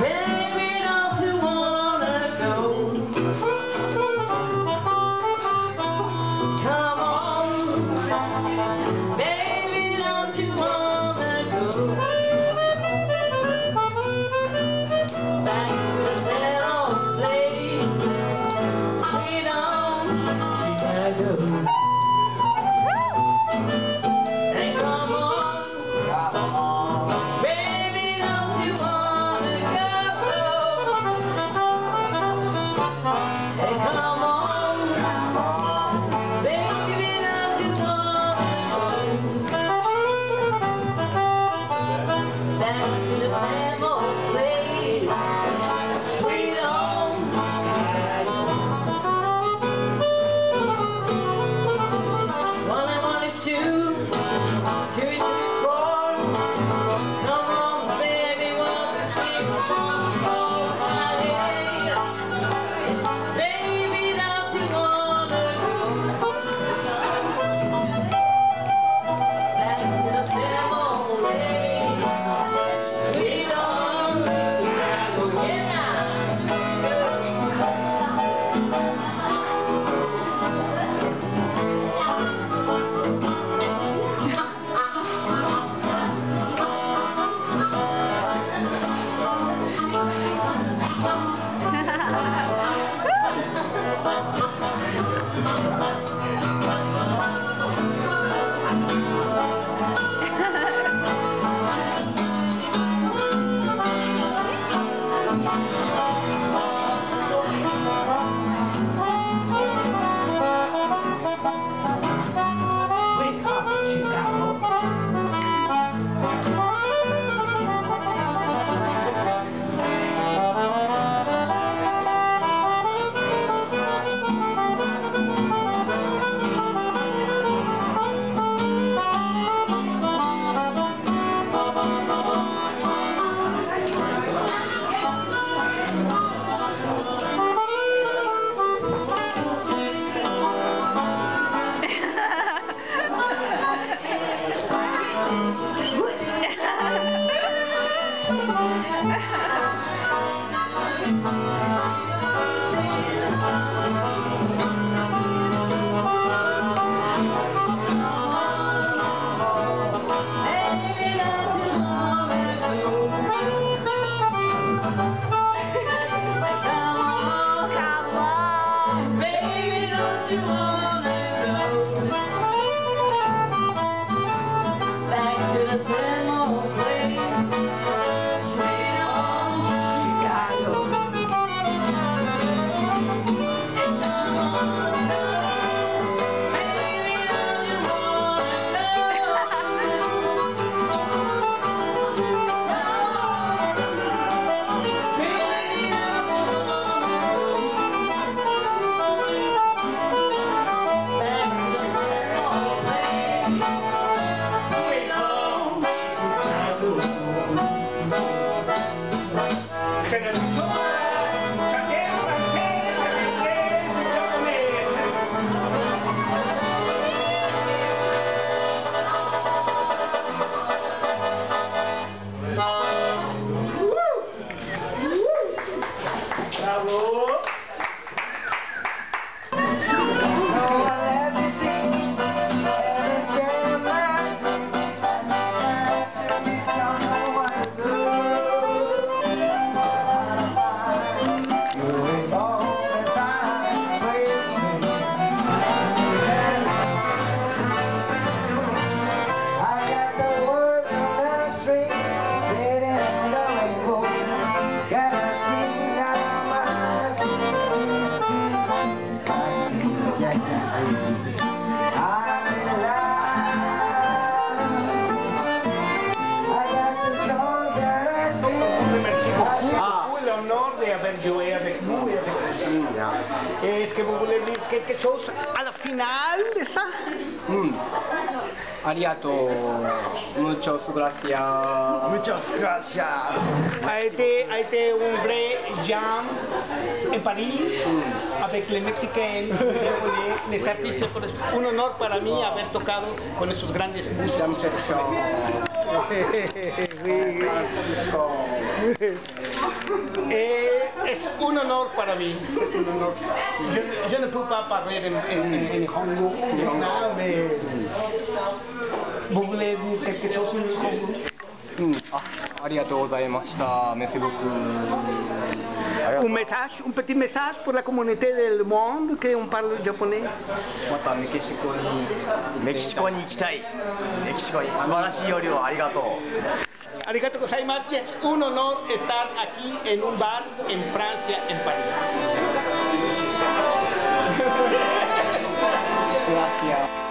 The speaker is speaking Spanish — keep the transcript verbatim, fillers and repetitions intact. Baby, don't you wanna go? I can see. I'm alive. I got the joy that I see. Ah. Tuve el honor de haber yo muy agradecida. Es que vos volvés que que sos a la final de esa. Mm. Arigato. Muchas gracias. Muchas gracias. A este, a este hombre ya en París, mm. Avec les Mexicains, les, les aprecio por eso. Un honor para mí haber tocado con esos grandes músicos. Eh, es un honor para mí. Un honor. Yo, yo no puedo hablar en, en, en, en Hongo, nada, pero... ¿Vos querés decir que sos un Hongo? Mm. Ah, arigatou gozaimashita. Merci beaucoup. Un mensaje, un petit mensaje por la comunidad del mundo que un parlo japonés. Mata México, México ni ikitai. México ni. Subarashi yorio, arigatou. Arigatou gozaimasu. Es un honor estar aquí en un bar en Francia, en París. Gracias.